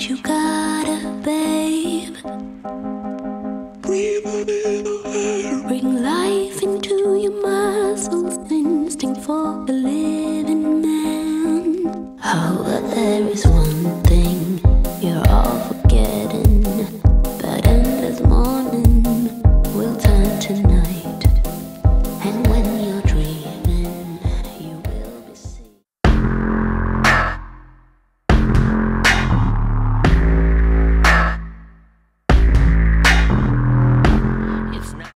You gotta, babe.